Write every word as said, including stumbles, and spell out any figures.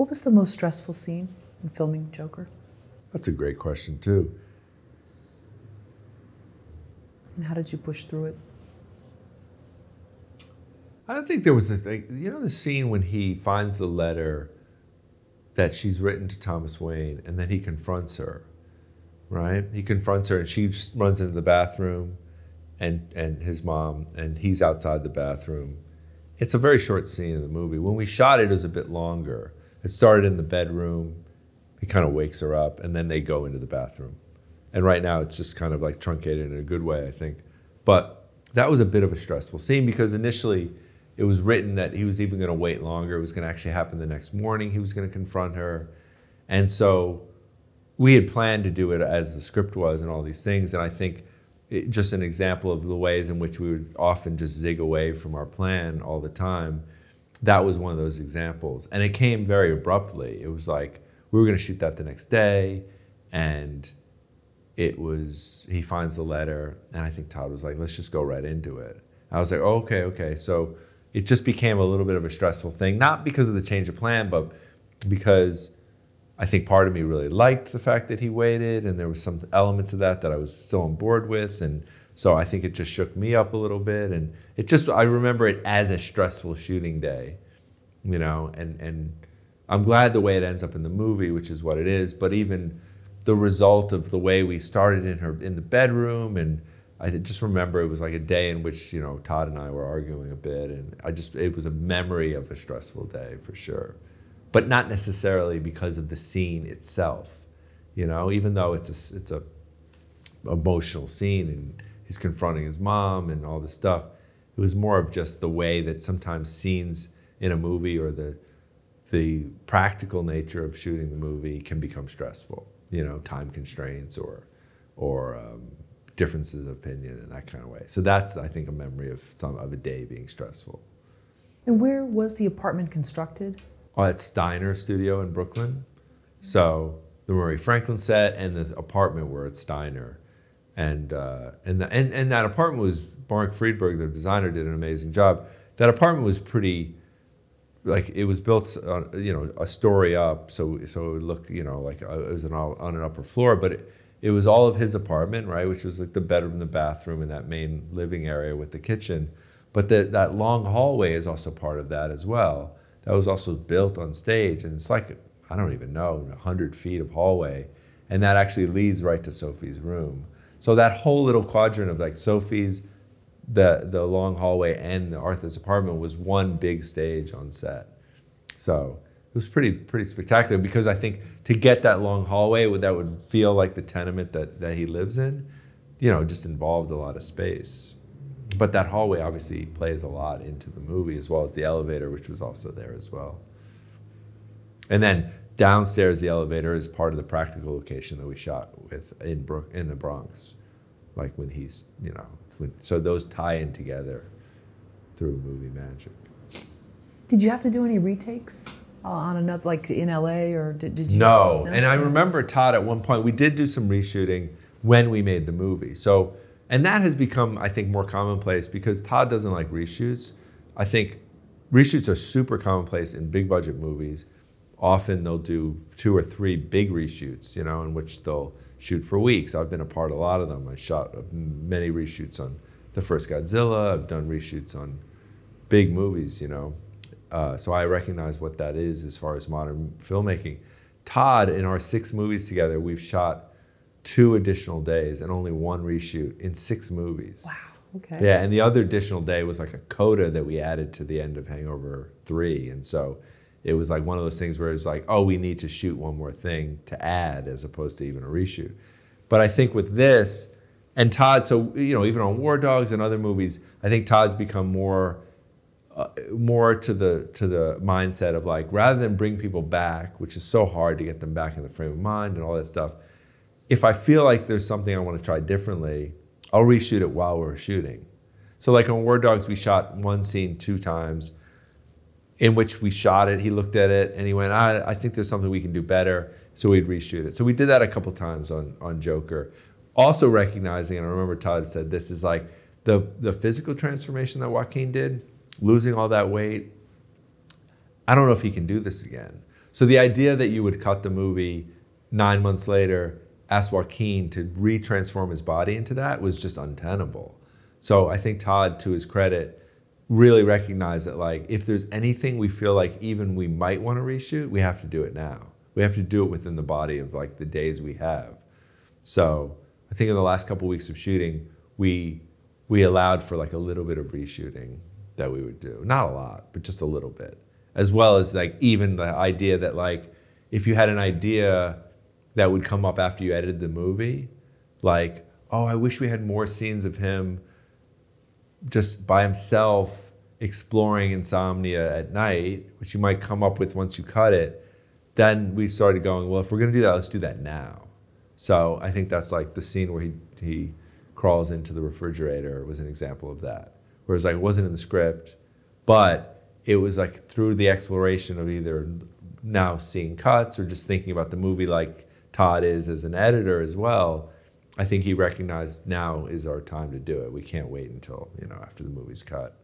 What was the most stressful scene in filming Joker? That's a great question, too. And how did you push through it? I don't think there was a thing. You know the scene when he finds the letter that she's written to Thomas Wayne, and then he confronts her, right? He confronts her, and she just runs into the bathroom, and, and his mom, and he's outside the bathroom. It's a very short scene in the movie. When we shot it, it was a bit longer. It started in the bedroom. He kind of wakes her up, and then they go into the bathroom. And right now, it's just kind of like truncated in a good way, I think. But that was a bit of a stressful scene because initially, it was written that he was even going to wait longer. It was going to actually happen the next morning. He was going to confront her. And so we had planned to do it as the script was and all these things. And I think it, just an example of the ways in which we would often just zig away from our plan all the time, that was one of those examples. And it came very abruptly. It was like, we were going to shoot that the next day, and it was, he finds the letter, and I think Todd was like, let's just go right into it. I was like, oh, okay, okay. So it just became a little bit of a stressful thing, not because of the change of plan, but because I think part of me really liked the fact that he waited, and there was some elements of that that I was still on board with, and so I think it just shook me up a little bit, and it just, I remember it as a stressful shooting day, you know, and, and I'm glad the way it ends up in the movie, which is what it is, but even the result of the way we started in her in the bedroom, and I just remember it was like a day in which, you know, Todd and I were arguing a bit, and I just, it was a memory of a stressful day for sure, but not necessarily because of the scene itself, you know, even though it's a, it's a emotional scene and he's confronting his mom and all this stuff. It was more of just the way that sometimes scenes in a movie or the the practical nature of shooting the movie can become stressful, you know, time constraints or, or um, differences of opinion in that kind of way. So that's, I think, a memory of some of a day being stressful. And where was the apartment constructed? Oh, at Steiner Studio in Brooklyn. So the Murray Franklin set and the apartment were at Steiner. And, uh, and, the, and, and that apartment was, Mark Friedberg, the designer, did an amazing job. That apartment was pretty, like it was built, uh, you know, a story up, so so it would look, you know, like a, it was an all, on an upper floor, but it, it was all of his apartment, right, which was like the bedroom, the bathroom, and that main living area with the kitchen. But the, that long hallway is also part of that as well. That was also built on stage, and it's like, I don't even know, a hundred feet of hallway, and that actually leads right to Sophie's room. So that whole little quadrant of like Sophie's, The, the long hallway and the Arthur's apartment was one big stage on set. So it was pretty, pretty spectacular because I think to get that long hallway that would feel like the tenement that, that he lives in, you know, just involved a lot of space. But that hallway obviously plays a lot into the movie as well as the elevator, which was also there as well. And then downstairs, the elevator is part of the practical location that we shot with in, Bro- in the Bronx, like when he's, you know, so those tie in together through movie magic. Did you have to do any retakes uh, on another, like in L A, or did, did you? No, and I remember Todd at one point, we did do some reshooting when we made the movie. So, and that has become, I think, more commonplace because Todd doesn't like reshoots. I think reshoots are super commonplace in big budget movies. Often they'll do two or three big reshoots, you know, in which they'll shoot for weeks. I've been a part of a lot of them. I shot many reshoots on the first Godzilla. I've done reshoots on big movies, you know. Uh, so I recognize what that is as far as modern filmmaking. Todd, in our six movies together, we've shot two additional days and only one reshoot in six movies. Wow, okay. Yeah, and the other additional day was like a coda that we added to the end of Hangover three. And so it was like one of those things where it's like, oh, we need to shoot one more thing to add as opposed to even a reshoot. But I think with this, and Todd, so, you know, even on War Dogs and other movies, I think Todd's become more uh, more to the, to the mindset of like, rather than bring people back, which is so hard to get them back in the frame of mind and all that stuff, if I feel like there's something I want to try differently, I'll reshoot it while we're shooting. So like on War Dogs, we shot one scene two times, in which we shot it, he looked at it, and he went, I, I think there's something we can do better, so we'd reshoot it. So we did that a couple times on, on Joker. Also recognizing, and I remember Todd said this, is like the, the physical transformation that Joaquin did, losing all that weight, I don't know if he can do this again. So the idea that you would cut the movie nine months later, ask Joaquin to re-transform his body into that was just untenable. So I think Todd, to his credit, really recognized that like, if there's anything we feel like even we might want to reshoot, we have to do it now. We have to do it within the body of like the days we have. So I think in the last couple of weeks of shooting, we, we allowed for like a little bit of reshooting that we would do. Not a lot, but just a little bit. As well as like even the idea that like, if you had an idea that would come up after you edited the movie, like, oh, I wish we had more scenes of him just by himself exploring insomnia at night, which you might come up with once you cut it, then we started going, well, if we're gonna do that, let's do that now. So I think that's like the scene where he, he crawls into the refrigerator was an example of that. Whereas like, it wasn't in the script, but it was like through the exploration of either now seeing cuts or just thinking about the movie like Todd is as an editor as well, I think he recognized now is our time to do it. We can't wait until, you know, after the movie's cut.